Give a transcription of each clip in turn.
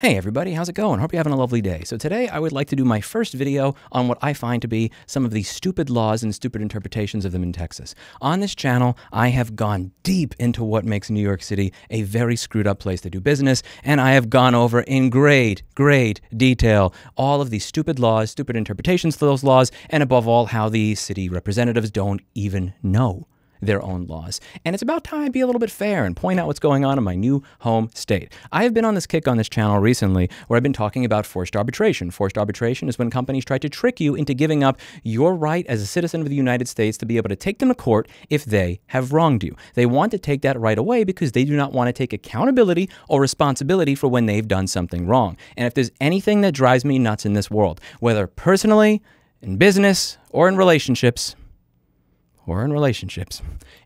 Hey everybody, how's it going? Hope you're having a lovely day. So today I would like to do my first video on what I find to be some of the stupid laws and stupid interpretations of them in Texas. On this channel, I have gone deep into what makes New York City a very screwed up place to do business, and I have gone over in great detail all of the stupid laws, stupid interpretations to those laws, and above all, how the city representatives don't even know their own laws. And it's about time to be a little bit fair and point out what's going on in my new home state. I have been on this kick on this channel recently where I've been talking about forced arbitration. Forced arbitration is when companies try to trick you into giving up your right as a citizen of the United States to be able to take them to court if they have wronged you. They want to take that right away because they do not want to take accountability or responsibility for when they've done something wrong. And if there's anything that drives me nuts in this world, whether personally, in business, or in relationships,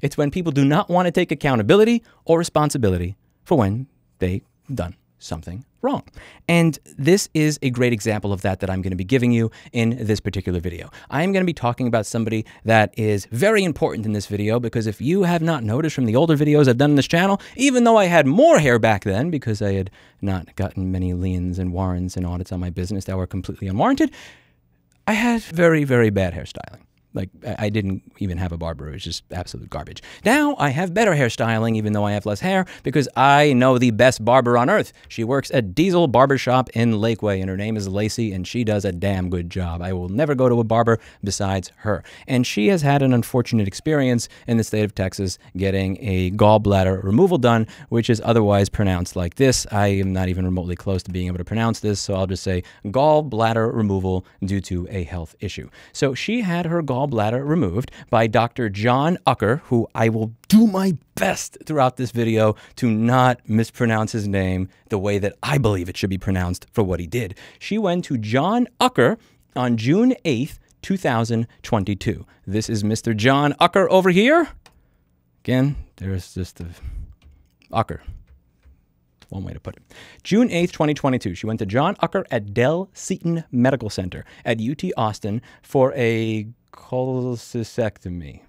it's when people do not want to take accountability or responsibility for when they've done something wrong. And this is a great example of that I'm going to be giving you in this particular video. I'm going to be talking about somebody that is very important in this video because if you have not noticed from the older videos I've done on this channel, even though I had more hair back then because I had not gotten many liens and warrants and audits on my business that were completely unwarranted, I had very bad hairstyling. Like, I didn't even have a barber. It was just absolute garbage. Now, I have better hairstyling, even though I have less hair, because I know the best barber on earth. She works at Diesel Barbershop in Lakeway, and her name is Lacey, and she does a damn good job. I will never go to a barber besides her. And she has had an unfortunate experience in the state of Texas getting a gallbladder removal done, which is otherwise pronounced like this. I am not even remotely close to being able to pronounce this, so I'll just say gallbladder removal due to a health issue. So she had her gallbladder removed by Dr. John Uecker, who I will do my best throughout this video to not mispronounce his name the way that I believe it should be pronounced for what he did. She went to John Uecker on June 8th, 2022. This is Mr. John Uecker over here. Again, there's just the Uecker. One way to put it. June 8th, 2022, she went to John Uecker at Dell Seton Medical Center at UT Austin for a cholecystectomy.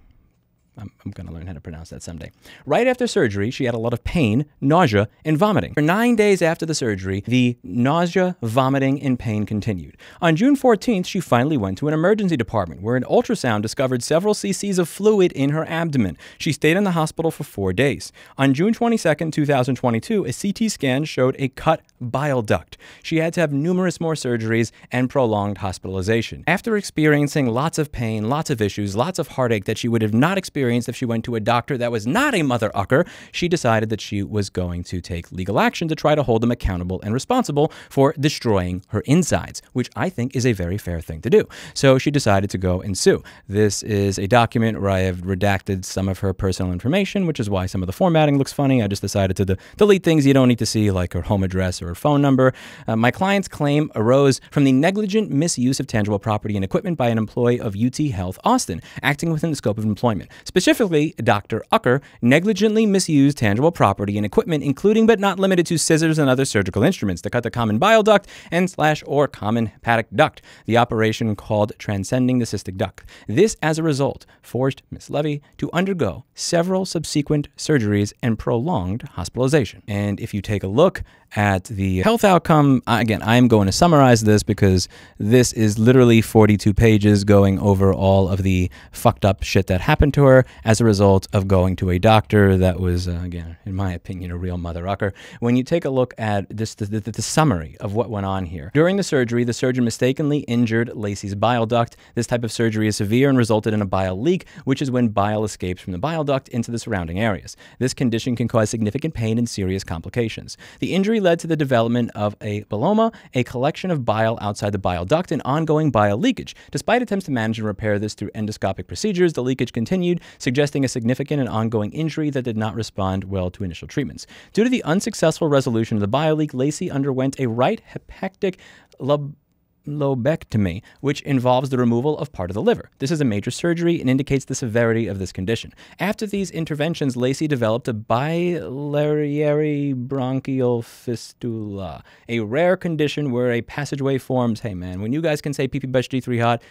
I'm going to learn how to pronounce that someday. Right after surgery, she had a lot of pain, nausea, and vomiting. For 9 days after the surgery, the nausea, vomiting, and pain continued. On June 14th, she finally went to an emergency department where an ultrasound discovered several cc's of fluid in her abdomen. She stayed in the hospital for 4 days. On June 22nd, 2022, a CT scan showed a cut bile duct. She had to have numerous more surgeries and prolonged hospitalization. After experiencing lots of pain, lots of issues, lots of heartache that she would have not experienced if she went to a doctor that was not a Mother Uecker, she decided that she was going to take legal action to try to hold them accountable and responsible for destroying her insides, which I think is a very fair thing to do. So she decided to go and sue. This is a document where I have redacted some of her personal information, which is why some of the formatting looks funny. I just decided to delete things you don't need to see, like her home address or her phone number. My client's claim arose from the negligent misuse of tangible property and equipment by an employee of UT Health Austin, acting within the scope of employment. Specifically, Dr. Uecker negligently misused tangible property and equipment, including but not limited to scissors and other surgical instruments to cut the common bile duct and / common hepatic duct, the operation called transcending the cystic duct. This, as a result, forced Ms. Levy to undergo several subsequent surgeries and prolonged hospitalization. And if you take a look at the health outcome, again, I'm going to summarize this because this is literally 42 pages going over all of the fucked up shit that happened to her as a result of going to a doctor that was, again, in my opinion, a real Mother Uecker. When you take a look at this, the summary of what went on here. During the surgery, the surgeon mistakenly injured Lacey's bile duct. This type of surgery is severe and resulted in a bile leak, which is when bile escapes from the bile duct into the surrounding areas. This condition can cause significant pain and serious complications. The injury led to the development of a biloma, a collection of bile outside the bile duct, and ongoing bile leakage. Despite attempts to manage and repair this through endoscopic procedures, the leakage continued, suggesting a significant and ongoing injury that did not respond well to initial treatments. Due to the unsuccessful resolution of the bile leak, Lacey underwent a right hepatic lobectomy, which involves the removal of part of the liver. This is a major surgery and indicates the severity of this condition. After these interventions, Lacey developed a biliary bronchial fistula, a rare condition where a passageway forms. Hey man, when you guys can say PP-G3 hot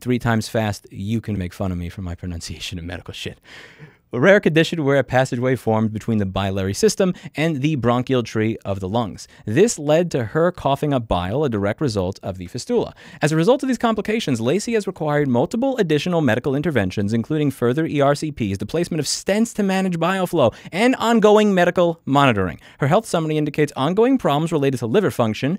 3 times fast, you can make fun of me for my pronunciation of medical shit. a rare condition where a passageway formed between the biliary system and the bronchial tree of the lungs. This led to her coughing up bile, a direct result of the fistula. As a result of these complications, Lacey has required multiple additional medical interventions, including further ERCPs, the placement of stents to manage bile flow, and ongoing medical monitoring. Her health summary indicates ongoing problems related to liver function,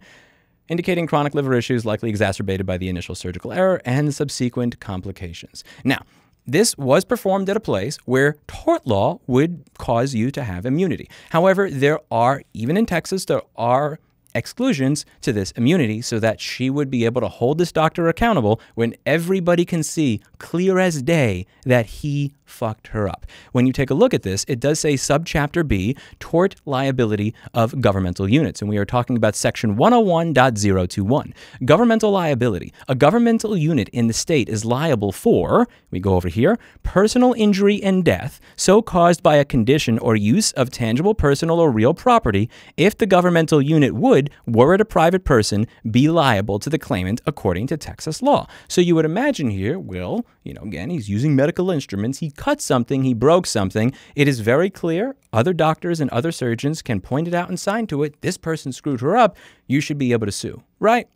indicating chronic liver issues likely exacerbated by the initial surgical error and subsequent complications. Now, this was performed at a place where tort law would cause you to have immunity. However, there are, even in Texas, there are exclusions to this immunity so that she would be able to hold this doctor accountable when everybody can see clear as day that he fucked her up. When you take a look at this, it does say subchapter B, tort liability of governmental units. And we are talking about section 101.021. Governmental liability. A governmental unit in the state is liable for, we go over here, personal injury and death so caused by a condition or use of tangible, personal, or real property if the governmental unit would, were it a private person, be liable to the claimant according to Texas law. So you would imagine here, Will, you know, again, he's using medical instruments. He cut something, he broke something. It is very clear. Other doctors and other surgeons can point it out and sign to it. This person screwed her up. You should be able to sue, right?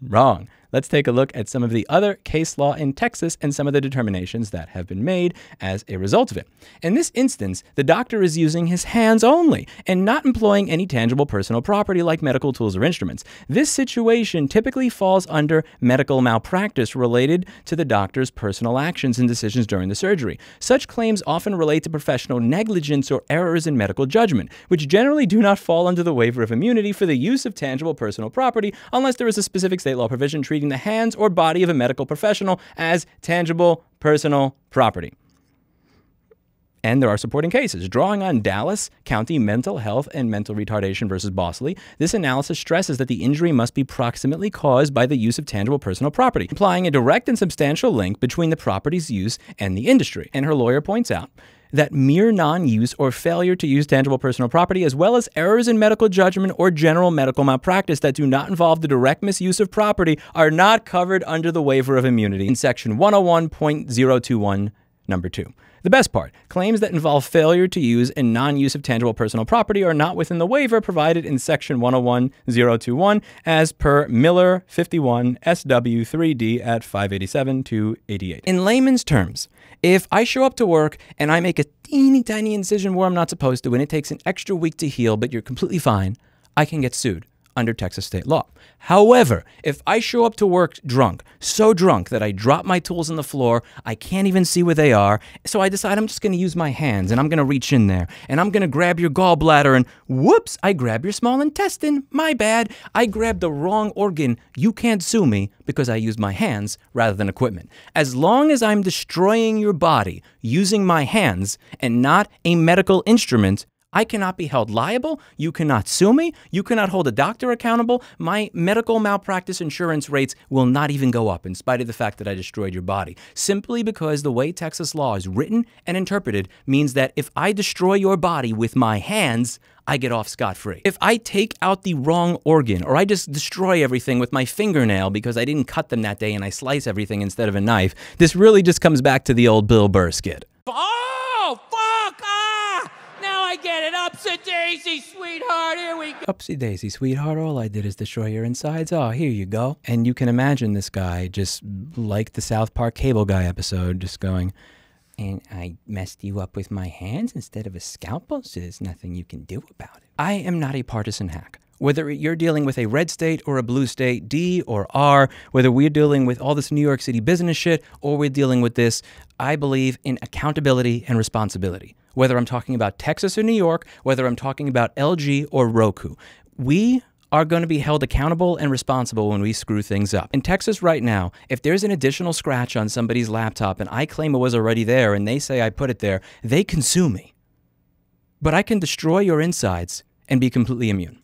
Wrong. Let's take a look at some of the other case law in Texas and some of the determinations that have been made as a result of it. In this instance, the doctor is using his hands only and not employing any tangible personal property like medical tools or instruments. This situation typically falls under medical malpractice related to the doctor's personal actions and decisions during the surgery. Such claims often relate to professional negligence or errors in medical judgment, which generally do not fall under the waiver of immunity for the use of tangible personal property unless there is a specific state law provision treating the hands or body of a medical professional as tangible personal property. And there are supporting cases. Drawing on Dallas County Mental Health and Mental Retardation versus Bossley, this analysis stresses that the injury must be proximately caused by the use of tangible personal property, implying a direct and substantial link between the property's use and the injury. And her lawyer points out that mere non-use or failure to use tangible personal property, as well as errors in medical judgment or general medical malpractice that do not involve the direct misuse of property, are not covered under the waiver of immunity in section 101.021, number 2. The best part, claims that involve failure to use and non-use of tangible personal property are not within the waiver provided in section 101.021 as per Miller 51 SW3D at 587 to 88. In layman's terms, if I show up to work and I make a teeny tiny incision where I'm not supposed to and it takes an extra week to heal but you're completely fine, I can get sued under Texas state law. However, if I show up to work drunk, so drunk that I drop my tools on the floor, I can't even see where they are, so I decide I'm just going to use my hands and I'm going to reach in there and I'm going to grab your gallbladder and whoops, I grab your small intestine, my bad, I grabbed the wrong organ, you can't sue me because I use my hands rather than equipment. As long as I'm destroying your body using my hands and not a medical instrument, I cannot be held liable, you cannot sue me, you cannot hold a doctor accountable, my medical malpractice insurance rates will not even go up in spite of the fact that I destroyed your body. Simply because the way Texas law is written and interpreted means that if I destroy your body with my hands, I get off scot-free. If I take out the wrong organ or I just destroy everything with my fingernail because I didn't cut them that day and I slice everything instead of a knife, this really just comes back to the old Bill Burr skit. Oh, fuck! I get it. Upsy daisy, sweetheart. Here we go. Upsy daisy, sweetheart. All I did is destroy your insides. Oh, here you go. And you can imagine this guy just like the South Park Cable Guy episode, just going, and I messed you up with my hands instead of a scalpel, so there's nothing you can do about it. I am not a partisan hack. Whether you're dealing with a red state or a blue state, D or R, whether we're dealing with all this New York City business shit or we're dealing with this, I believe in accountability and responsibility. Whether I'm talking about Texas or New York, whether I'm talking about LG or Roku, we are going to be held accountable and responsible when we screw things up. In Texas right now, if there's an additional scratch on somebody's laptop and I claim it was already there and they say I put it there, they can sue me. But I can destroy your insides and be completely immune.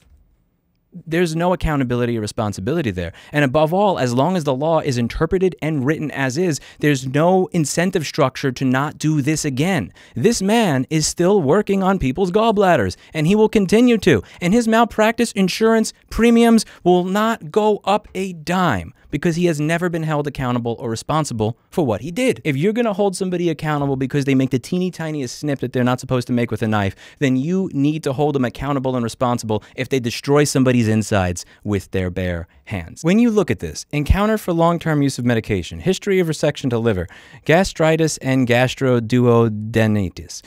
there's no accountability or responsibility there. And above all, as long as the law is interpreted and written as is, there's no incentive structure to not do this again. This man is still working on people's gallbladders, and he will continue to. And his malpractice insurance premiums will not go up a dime, because he has never been held accountable or responsible for what he did. If you're going to hold somebody accountable because they make the teeny tiniest snip that they're not supposed to make with a knife, then you need to hold them accountable and responsible if they destroy somebody's insides with their bare hands. When you look at this, encounter for long-term use of medication, history of resection to liver, gastritis and gastroduodenitis,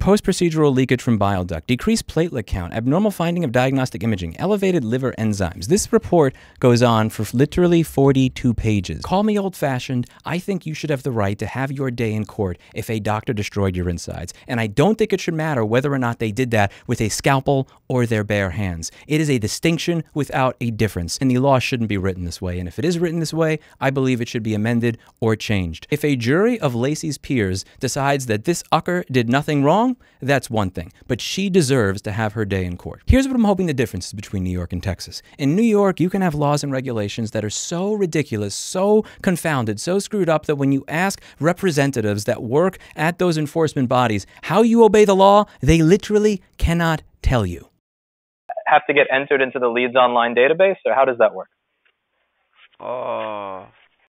post-procedural leakage from bile duct, decreased platelet count, abnormal finding of diagnostic imaging, elevated liver enzymes. This report goes on for literally 42 pages. Call me old-fashioned. I think you should have the right to have your day in court if a doctor destroyed your insides. And I don't think it should matter whether or not they did that with a scalpel or their bare hands. It is a distinction without a difference. And the law shouldn't be written this way. And if it is written this way, I believe it should be amended or changed. If a jury of Lacey's peers decides that this Uecker did nothing wrong, that's one thing, but she deserves to have her day in court. Here's what I'm hoping the difference is between New York and Texas. In New York, you can have laws and regulations that are so ridiculous, so confounded, so screwed up that when you ask representatives that work at those enforcement bodies how you obey the law, they literally cannot tell you. Have to get entered into the Leads Online database, or how does that work? Oh.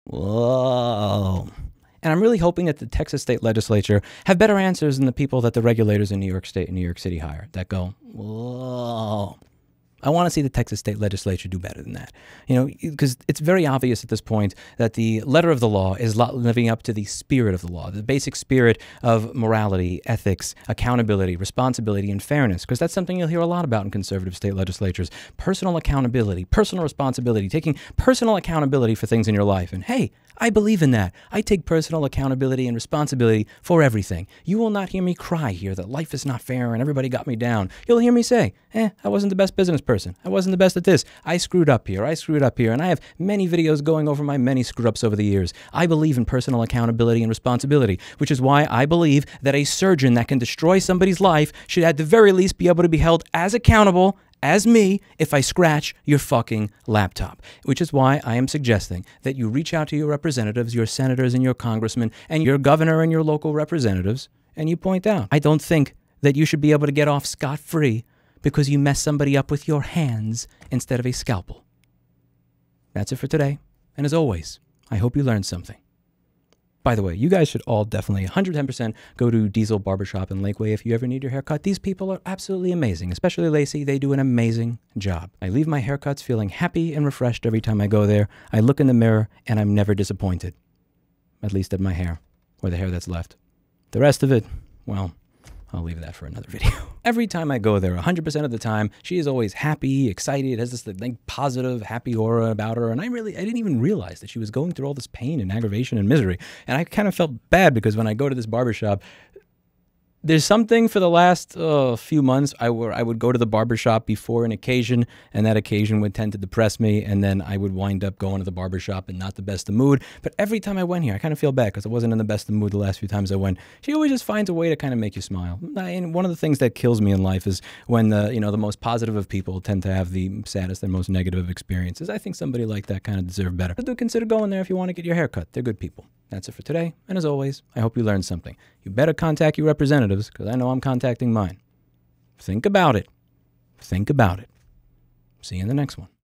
Whoa. And I'm really hoping that the Texas state legislature have better answers than the people that the regulators in New York State and New York City hire that go, whoa. I want to see the Texas state legislature do better than that. You know, because it's very obvious at this point that the letter of the law is not living up to the spirit of the law, the basic spirit of morality, ethics, accountability, responsibility, and fairness, because that's something you'll hear a lot about in conservative state legislatures. Personal accountability, personal responsibility, taking personal accountability for things in your life. And hey, I believe in that. I take personal accountability and responsibility for everything. You will not hear me cry here that life is not fair and everybody got me down. You'll hear me say, I wasn't the best business person. I wasn't the best at this. I screwed up here. I screwed up here. And I have many videos going over my many screw-ups over the years. I believe in personal accountability and responsibility, which is why I believe that a surgeon that can destroy somebody's life should at the very least be able to be held as accountable as me if I scratch your fucking laptop, which is why I am suggesting that you reach out to your representatives, your senators and your congressmen and your governor and your local representatives, and you point out, I don't think that you should be able to get off scot-free because you mess somebody up with your hands instead of a scalpel. That's it for today, and as always, I hope you learned something. By the way, you guys should all definitely 110% go to Diesel Barbershop in Lakeway if you ever need your haircut. These people are absolutely amazing, especially Lacey. They do an amazing job. I leave my haircuts feeling happy and refreshed every time I go there. I look in the mirror and I'm never disappointed, at least at my hair or the hair that's left. The rest of it, well, I'll leave that for another video. Every time I go there, 100% of the time, she is always happy, excited, has this like positive, happy aura about her. And I didn't even realize that she was going through all this pain and aggravation and misery. And I kind of felt bad because when I go to this barbershop, there's something for the last few months I would go to the barbershop before an occasion, and that occasion would tend to depress me, and then I would wind up going to the barbershop in not the best of mood. But every time I went here, I kind of feel bad because I wasn't in the best of mood the last few times I went. She always just finds a way to kind of make you smile. And one of the things that kills me in life is when the, you know, the most positive of people tend to have the saddest and most negative of experiences. I think somebody like that kind of deserved better. But do consider going there if you want to get your hair cut. They're good people. That's it for today, and as always, I hope you learned something. You better contact your representatives, because I know I'm contacting mine. Think about it. Think about it. See you in the next one.